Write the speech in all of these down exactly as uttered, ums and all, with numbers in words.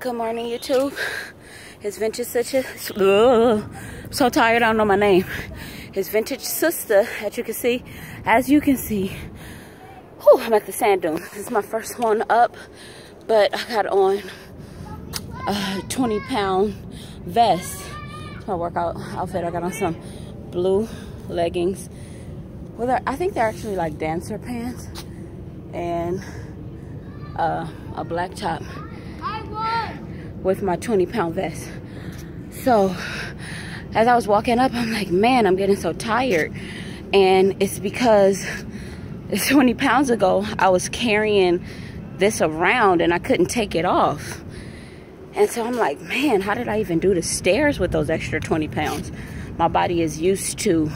Good morning, YouTube. His vintage sister. Ugh, I'm so tired, I don't know my name. His vintage sister, as you can see, as you can see. Whew, I'm at the sand dune. This is my first one up, but I got on a twenty pound vest. It's my workout outfit. I got on some blue leggings. Well, I think they're actually like dancer pants and uh, a black top with my twenty pound vest. So as I was walking up, I'm like, man, I'm getting so tired. And it's because twenty pounds ago, I was carrying this around and I couldn't take it off. And so I'm like, man, how did I even do the stairs with those extra twenty pounds? My body is used to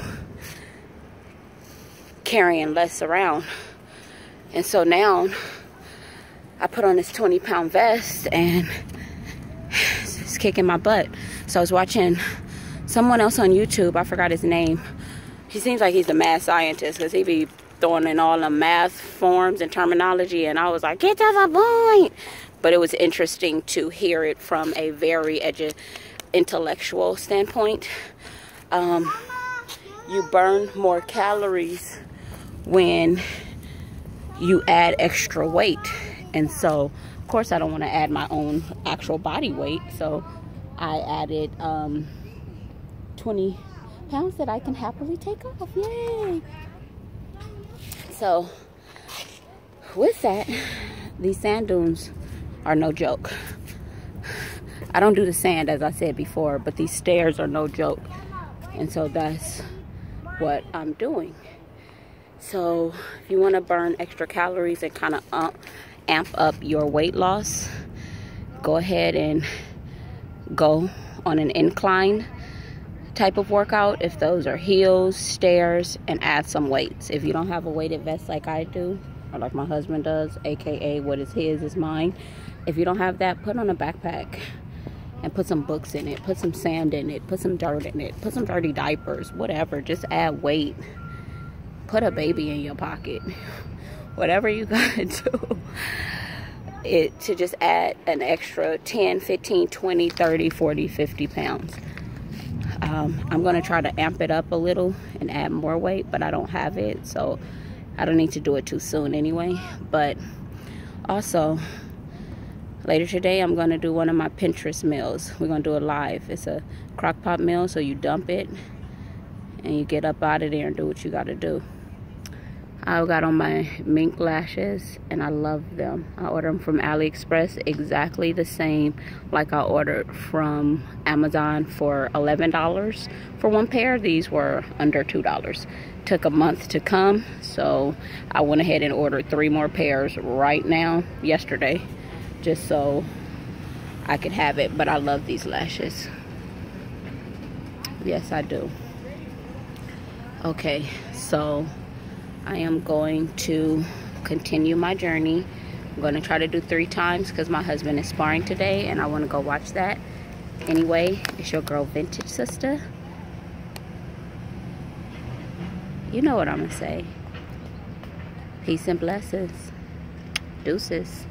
carrying less around. And so now I put on this twenty pound vest and it's kicking my butt. So I was watching someone else on YouTube. I forgot his name. He seems like he's a mad scientist because he be throwing in all the math forms and terminology. And I was like, get to the point. But it was interesting to hear it from a very edu intellectual standpoint. Um, you burn more calories when you add extra weight. And so, of course, I don't want to add my own actual body weight. So I added um, twenty pounds that I can happily take off. Yay! So with that, these sand dunes are no joke. I don't do the sand, as I said before, but these stairs are no joke. And so that's what I'm doing. So if you want to burn extra calories and kind of um, amp up your weight loss, go ahead and go on an incline type of workout. If those are heels, stairs, and add some weights. If you don't have a weighted vest like I do, or like my husband does, aka what is his is mine. If you don't have that, put on a backpack and put some books in it, put some sand in it, put some dirt in it, put some dirty diapers, whatever. Just add weight. Put a baby in your pocket. Whatever you gotta do it to just add an extra ten, fifteen, twenty, thirty, forty, fifty pounds. Um, I'm gonna try to amp it up a little and add more weight, but I don't have it, so I don't need to do it too soon anyway. But also later today, I'm gonna do one of my Pinterest meals. We're gonna do it live. It's a crock pot meal, so you dump it and you get up out of there and do what you gotta do. I got on my mink lashes and I love them. I ordered them from AliExpress, exactly the same like I ordered from Amazon for eleven dollars for one pair. These were under two dollars. Took a month to come, so I went ahead and ordered three more pairs right now, yesterday, just so I could have it. But I love these lashes. Yes, I do. Okay, so I am going to continue my journey. I'm going to try to do three times because my husband is sparring today and I want to go watch that. Anyway, it's your girl Vintage Sister. You know what I'm going to say. Peace and blessings. Deuces.